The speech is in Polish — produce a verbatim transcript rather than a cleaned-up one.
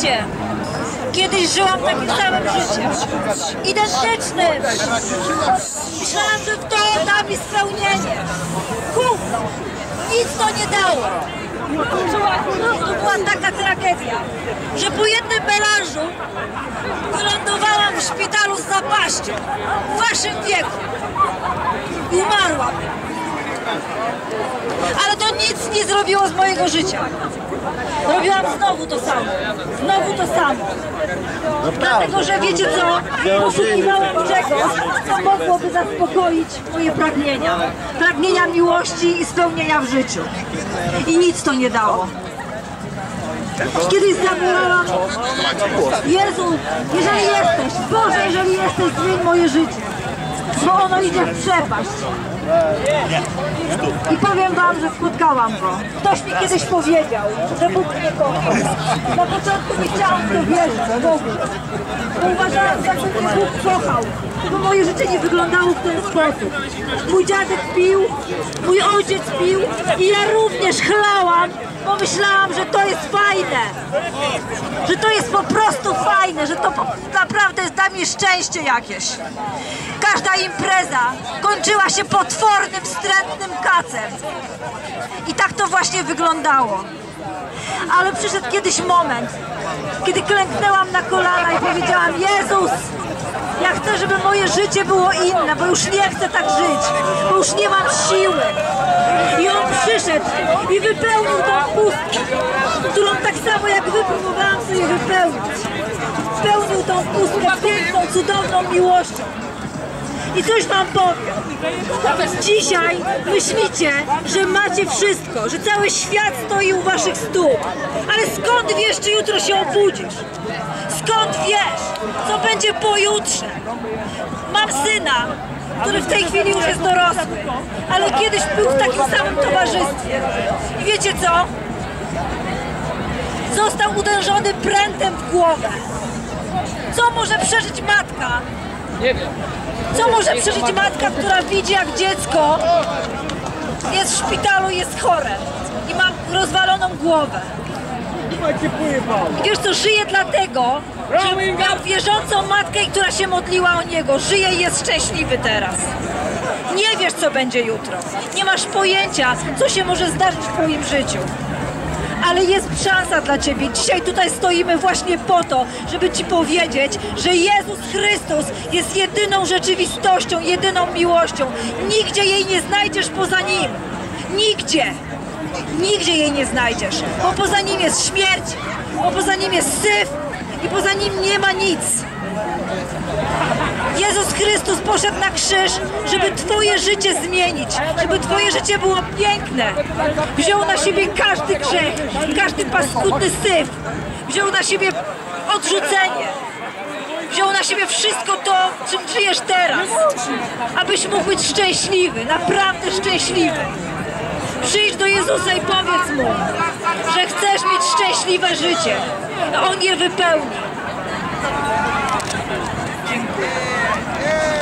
życie. Kiedyś żyłam takim samym życiem. Identycznym. Myślałam, że to da mi spełnienie. Gówno. Nic to nie dało. To była taka tragedia, że po jednym melanżu wylądowałam w szpitalu z zapaścią. W waszym wieku. Umarłam. Ale to nic nie zrobiło z mojego życia. Robiłam znowu to samo. Znowu to samo. Dlatego, że wiecie co? Poszukiwałam czegoś, co mogłoby zaspokoić moje pragnienia. Pragnienia miłości i spełnienia w życiu. I nic to nie dało. Kiedyś zawołałam: Jezu, jeżeli jesteś, Boże, jeżeli jesteś, zmień moje życie. Bo ono idzie w przepaść. I powiem wam, że spotkałam go. Ktoś mi kiedyś powiedział, że Bóg mnie kocha. Na początku nie chciałam w to wierzyć, bo uważałam, że jakby mnie Bóg kochał. Bo moje życie nie wyglądało w ten sposób. Mój dziadek pił, mój ojciec pił i ja również chlałam, bo myślałam, że to jest fajne. Że to jest po prostu fajne, że to naprawdę da mi szczęście jakieś. Każda impreza kończyła się potwornym, wstrętnym kacem. I tak to właśnie wyglądało. Ale przyszedł kiedyś moment, kiedy klęknęłam na kolana i powiedziałam: Jezus, ja chcę, żeby moje życie było inne, bo już nie chcę tak żyć, bo już nie mam siły. I On przyszedł i wypełnił tą pustkę, którą tak samo jak wypróbowałam sobie wypełnić. Wypełnił tą pustkę piękną, cudowną miłością. I coś wam powiem. Dzisiaj myślicie, że macie wszystko, że cały świat stoi u waszych stóp. Ale skąd wiesz, czy jutro się obudzisz? Skąd wiesz, co będzie pojutrze? Mam syna, który w tej chwili już jest dorosły, ale kiedyś był w takim samym towarzystwie. I wiecie co? Został uderzony prętem w głowę. Co może przeżyć matka? Nie wiem. Co może przeżyć matka, która widzi, jak dziecko jest w szpitalu, jest chore i ma rozwaloną głowę? I wiesz co, żyje dlatego, że miał wierzącą matkę, która się modliła o niego. Żyje i jest szczęśliwy teraz. Nie wiesz, co będzie jutro. Nie masz pojęcia, co się może zdarzyć w twoim życiu. Ale jest szansa dla ciebie. Dzisiaj tutaj stoimy właśnie po to, żeby ci powiedzieć, że Jezus Chrystus jest jedyną rzeczywistością, jedyną miłością. Nigdzie jej nie znajdziesz poza Nim. Nigdzie. Nigdzie jej nie znajdziesz. Bo poza Nim jest śmierć, bo poza Nim jest syf i poza Nim nie ma nic. Jezus Chrystus poszedł na krzyż, żeby twoje życie zmienić, żeby twoje życie było piękne. Wziął na siebie każdy grzech, każdy paskudny syf. Wziął na siebie odrzucenie. Wziął na siebie wszystko to, czym żyjesz teraz, abyś mógł być szczęśliwy, naprawdę szczęśliwy. Przyjdź do Jezusa i powiedz Mu, że chcesz mieć szczęśliwe życie. On je wypełni. Dziękuję.